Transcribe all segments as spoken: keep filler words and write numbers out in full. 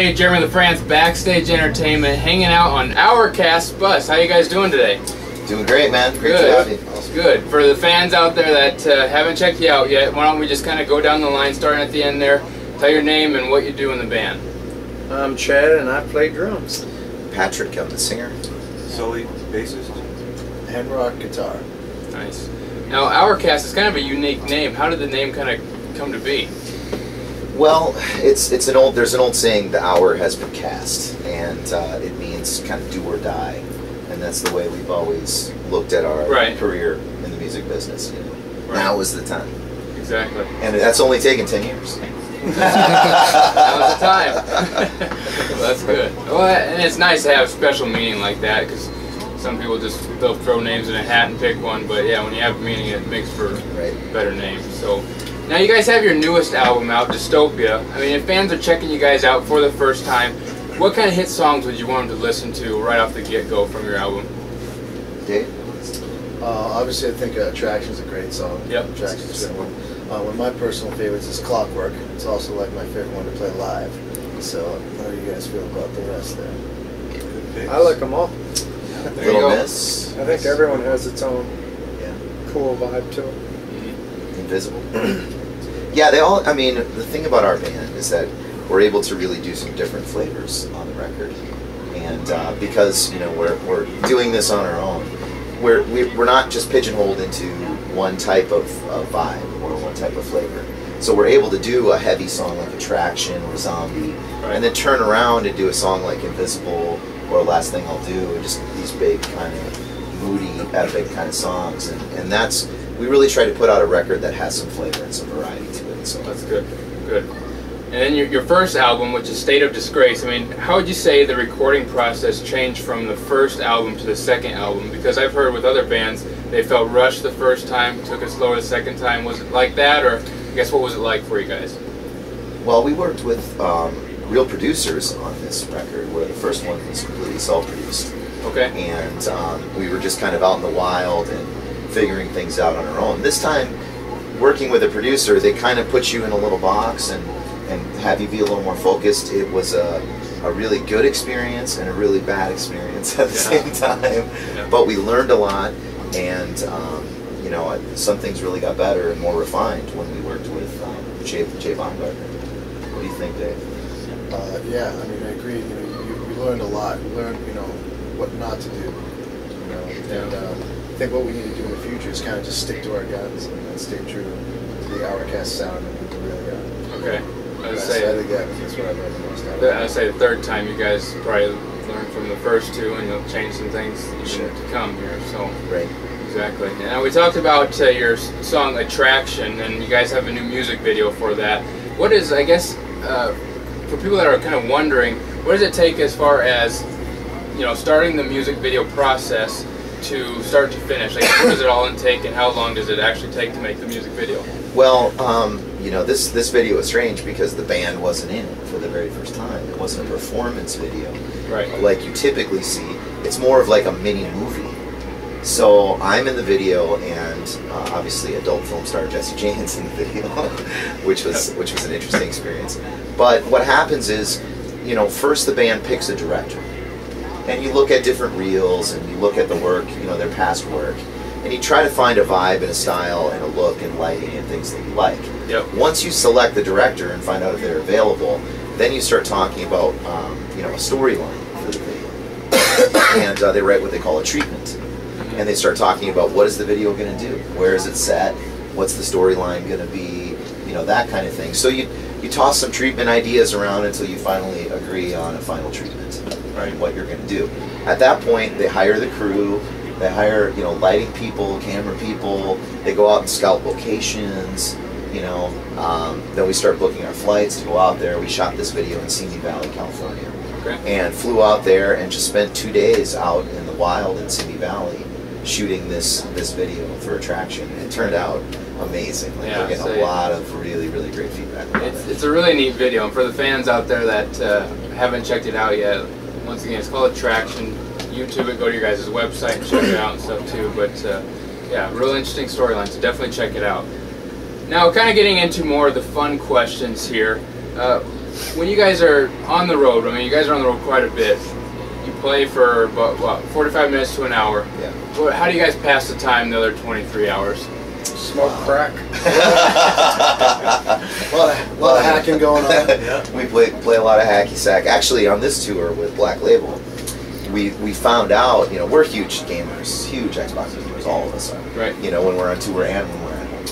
everybody, Jeremy LaFrance, Backstage Entertainment, hanging out on HourCast Bus. How you guys doing today? Doing great, man. Great to have you. Awesome. Good. For the fans out there that uh, haven't checked you out yet, why don't we just kind of go down the line, starting at the end there. Tell your name and what you do in the band. I'm Chad, and I play drums. Patrick, I'm the singer. Sully, bassist. And rock guitar. Nice. Now, HourCast is kind of a unique name. How did the name kind of come to be? Well, it's it's an old there's an old saying, the hour has been cast, and uh, it means kind of do or die, and that's the way we've always looked at our right. career in the music business. You know, right. now is the time. Exactly. And that's only taken ten years. That was the time. Well, that's good. Well, and it's nice to have special meaning like that, because some people just they'll throw names in a hat and pick one. But yeah, when you have meaning, it makes for right. better names. So. Now you guys have your newest album out, Dystopia. I mean, if fans are checking you guys out for the first time, what kind of hit songs would you want them to listen to right off the get-go from your album? Dave? Uh, obviously, I think uh, Attraction is a great song. Yep. Attraction is a good one. Uh, one of my personal favorites is Clockwork. It's also like my favorite one to play live. So how do you guys feel about the rest there? I like them all. Yeah, there Little Miss. I think everyone has its own yeah. cool vibe to it. Invisible. Yeah, they all, I mean, the thing about our band is that we're able to really do some different flavors on the record. And uh, because, you know, we're, we're doing this on our own, we're, we're not just pigeonholed into one type of uh, vibe or one type of flavor. So we're able to do a heavy song like Attraction or Zombie, right. and then turn around and do a song like Invisible or Last Thing I'll Do, and just these big kind of moody, epic kind of songs. And, and that's, we really try to put out a record that has some flavor and some variety to it. So that's good. Good. And then your, your first album, which is State of Disgrace, I mean, how would you say the recording process changed from the first album to the second album? Because I've heard with other bands, they felt rushed the first time, took it slower the second time. Was it like that, or I guess what was it like for you guys? Well, we worked with um, real producers on this record, where the first one was completely self-produced. Okay. And um, we were just kind of out in the wild and figuring things out on our own. This time, working with a producer, they kind of put you in a little box and, and have you be a little more focused. It was a, a really good experience and a really bad experience at the yeah. same time. Yeah. But we learned a lot, and um, you know, some things really got better and more refined when we worked with um, Jay, Jay Baumgardner. What do you think, Dave? Uh, yeah, I mean, I agree. You know, you, you learned a lot. You learned, you know, what not to do. You know, and. Yeah. Uh, I think what we need to do in the future is kind of just stick to our guns and stay true to the HourCast sound and who we really are. Okay. I would say, I think that, that's what I learned the most. I would say the third time you guys probably learned from the first two, and you'll change some things sure. to come here. So right. Exactly. Now we talked about uh, your song Attraction, and you guys have a new music video for that. What is, I guess, uh, for people that are kind of wondering, what does it take as far as, you know, starting the music video process to start to finish? Like, what does it all intake, and how long does it actually take to make the music video? Well, um, you know, this this video is strange because the band wasn't in it for the very first time. It wasn't a performance video, right? Like you typically see. It's more of like a mini movie. So I'm in the video, and uh, obviously adult film star Jesse Jane's in the video, which was which was an interesting experience. But what happens is, you know, first the band picks a director. And you look at different reels, and you look at the work, you know, their past work, and you try to find a vibe and a style and a look and lighting and things that you like. Yep. Once you select the director and find out if they're available, then you start talking about, um, you know, a storyline for the video. And uh, they write what they call a treatment. And they start talking about what is the video going to do? Where is it set? What's the storyline going to be? You know, that kind of thing. So you, you toss some treatment ideas around until you finally agree on a final treatment. Right. What you're going to do. At that point, they hire the crew, they hire, you know, lighting people, camera people, they go out and scout locations, you know, um, then we start booking our flights to go out there. We shot this video in Simi Valley, California, okay. and flew out there and just spent two days out in the wild in Simi Valley shooting this, this video for Attraction. It turned out amazing. Like, yeah, we're getting so a lot yeah. of really, really great feedback. It's, it. it's a really neat video, and for the fans out there that uh, haven't checked it out yet, once again, it's called Attraction. YouTube it, go to your guys' website and check it out and stuff too. But uh, yeah, real interesting storyline, so definitely check it out. Now, kind of getting into more of the fun questions here. Uh, when you guys are on the road, I mean, you guys are on the road quite a bit. You play for about what, forty-five minutes to an hour. Yeah. Well, how do you guys pass the time the other twenty-three hours? Smoke wow. crack. a, lot of, a lot of hacking going on. Yeah. We play, play a lot of hacky sack. Actually, on this tour with Black Label, we we found out, you know, we're huge gamers, huge Xbox gamers, all of us are. Right. You know, when we're on tour and when we're at home.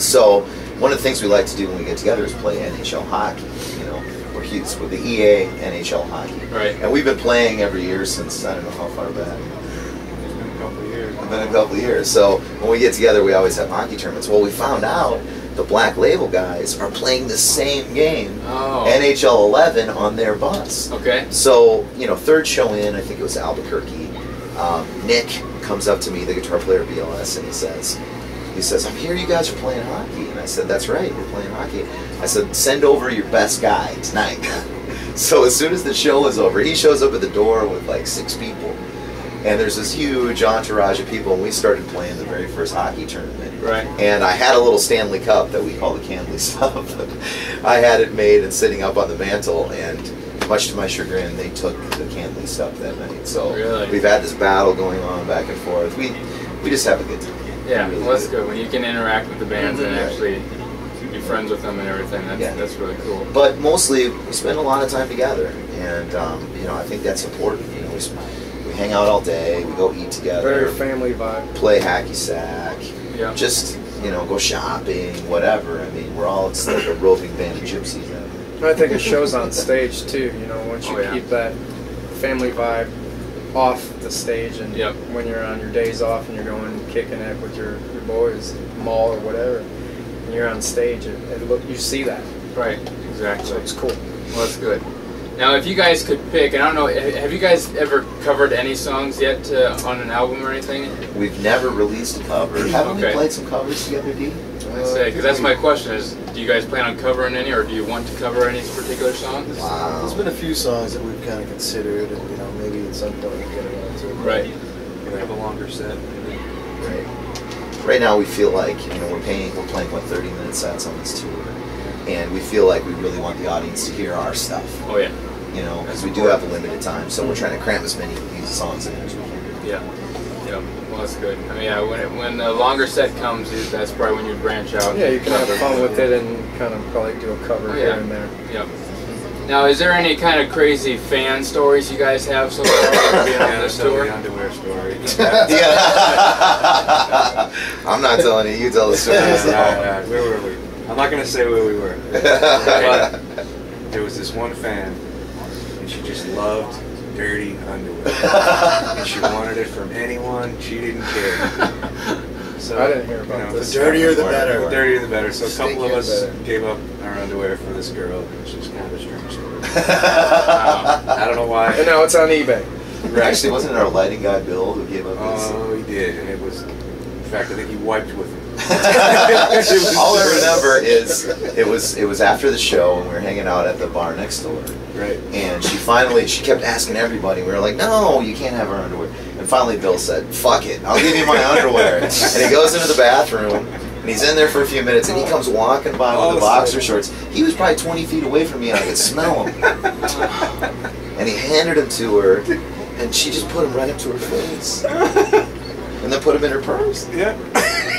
So one of the things we like to do when we get together is play N H L hockey. You know, we're huge with the E A N H L hockey. Right. And we've been playing every year since, I don't know how far back. Been a couple of years. So when we get together, we always have hockey tournaments. Well, we found out the Black Label guys are playing the same game, oh. N H L eleven, on their bus. Okay. So, you know, third show in, I think it was Albuquerque, um, Nick comes up to me, the guitar player B L S, and he says, he says, I'm here you guys are playing hockey. And I said, that's right, we're playing hockey. I said, send over your best guy tonight. So as soon as the show is over, he shows up at the door with like six people. And there's this huge entourage of people, and we started playing the very first hockey tournament. Right. And I had a little Stanley Cup that we call the Canley Stup. I had it made and sitting up on the mantle, and much to my chagrin, they took the Canley Stup that night. So really? We've had this battle going on back and forth. We we just have a good time. Yeah, really well, that's good. good. When you can interact with the bands mm-hmm. and actually be friends with them and everything, that's, yeah. that's really cool. But mostly, we spend a lot of time together, and um, you know, I think that's important. You know, we hang out all day, we go eat together. Very family vibe. Play hacky sack. Yeah. Just, you know, go shopping, whatever. I mean, we're all, it's like a roving band of gypsies. I think it shows on stage too, you know, once you oh, yeah. keep that family vibe off the stage and yep. when you're on your days off and you're going kicking it with your, your boys, mall or whatever, and you're on stage, it, it look, you see that. Right, exactly. So it's cool. Well, that's good. Now, if you guys could pick, I don't know, have you guys ever covered any songs yet uh, on an album or anything? We've never released a cover. Haven't okay. we played some covers together, D? I say, because that's my question is, do you guys plan on covering any, or do you want to cover any particular songs? Wow. There's been a few songs that we've kind of considered, and, you know, maybe at some point we'll get around to it. Right. We have a longer set. Right. Right now we feel like, you know, we're paying, we're playing, what, thirty-minute sets on this tour. And we feel like we really want the audience to hear our stuff. Oh yeah, you know, because we do have a limited time, so we're trying to cram as many of these songs in as we can. Yeah, yeah. Well, that's good. I mean, yeah, when it, when the longer set comes, that's probably when you branch out. Yeah, you can have fun with it and kind of probably do a cover oh, yeah. here and there. Yep. Now, is there any kind of crazy fan stories you guys have so far? Being on this tour? The underwear story. Yeah. I'm not telling you. You tell the story. Yeah, no, no. Where were we? I'm not going to say where we were, but there was this one fan, and she just loved dirty underwear, and she wanted it from anyone. She didn't care. So I didn't hear about you know, this. The dirtier the better. The dirtier the better. So a couple of us gave up our underwear for this girl, and she's kind of a strange story. um, I don't know why. And now it's on eBay. Right. Actually, wasn't it our lighting guy, Bill, who gave up his? Oh, he did, and it was. In fact, I think he wiped with him. All I remember is it was it was after the show and we were hanging out at the bar next door. Right. And she finally she kept asking everybody. We were like, no, you can't have our underwear. And finally, Bill said, "Fuck it, I'll give you my underwear." And he goes into the bathroom and he's in there for a few minutes and he comes walking by with oh, the boxer shorts. He was probably twenty feet away from me and I could smell him. And he handed them to her and she just put them right up to her face. And then put them in her purse. Yeah.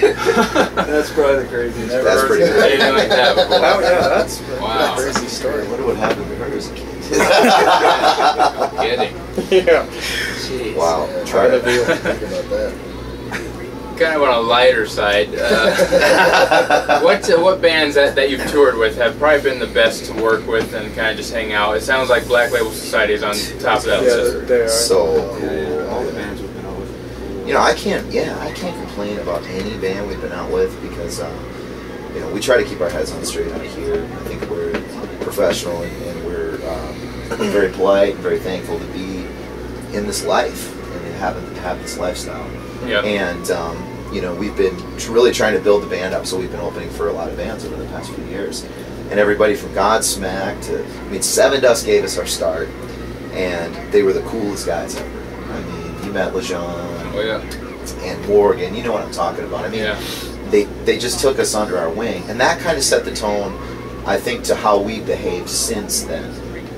That's probably the craziest. That's person. Pretty crazy. I didn't like that before. Oh, yeah, that's wow. a crazy story. What would happen to her as a kid? I'm kidding. Yeah. Jeez. Wow. Try to be able to think about that. Kind of on a lighter side. Uh, what uh, what bands that, that you've toured with have probably been the best to work with and kind of just hang out? It sounds like Black Label Society is on top of that list. Yeah, they are. So cool. Yeah, yeah. All the bands. You know, I can't. Yeah, I can't complain about any band we've been out with because, um, you know, we try to keep our heads on straight out here. I think we're professional and, and we're um, very polite and very thankful to be in this life and have have this lifestyle. Yep. And um, you know, we've been really trying to build the band up, so we've been opening for a lot of bands over the past few years. And everybody from Godsmack to, I mean, Seven Dust gave us our start, and they were the coolest guys ever. I mean, Matt LeJeune. Oh, yeah. And Morgan, you know what I'm talking about. I mean, yeah. they, they just took us under our wing, and that kind of set the tone. I think, to how we behaved since then.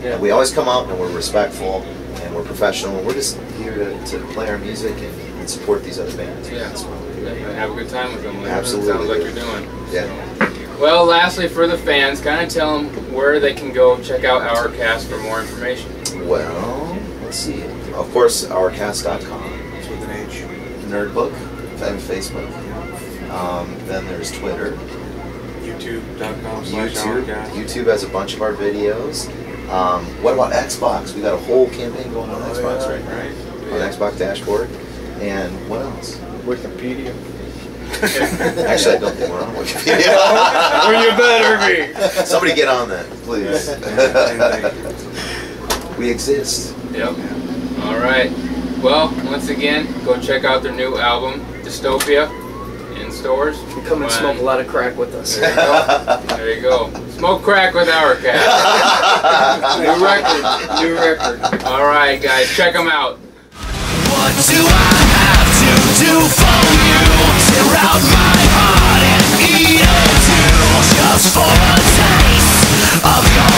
Yeah. We always come out and we're respectful and we're professional. And we're just here to, to play our music and, and support these other bands. Yeah, that's what we do. And have a good time with them. Like, absolutely, sounds like you're doing. Yeah. Well, lastly, for the fans, kind of tell them where they can go check out HourCast for more information. Well, let's see. Of course, Hour Cast dot com. It's with an H. Nerdbook and Facebook. Um, then there's Twitter. YouTube dot com. YouTube. YouTube has a bunch of our videos. Um, what about Xbox? We got a whole campaign going on oh, Xbox yeah, right now. Right. Yeah. On Xbox Dashboard. And what else? Wikipedia. Actually, I don't think we're on Wikipedia. Or you better be. Somebody get on that, please. We exist. Yep. Yeah. All right. Well, once again, go check out their new album, Dystopia, in stores. And come and smoke a lot of crack with us. There you go. There you go. Smoke crack with HourCast. New record. New record. All right, guys, check them out. What do I have to do for you? Tear out my heart and eat it too, just for a taste of your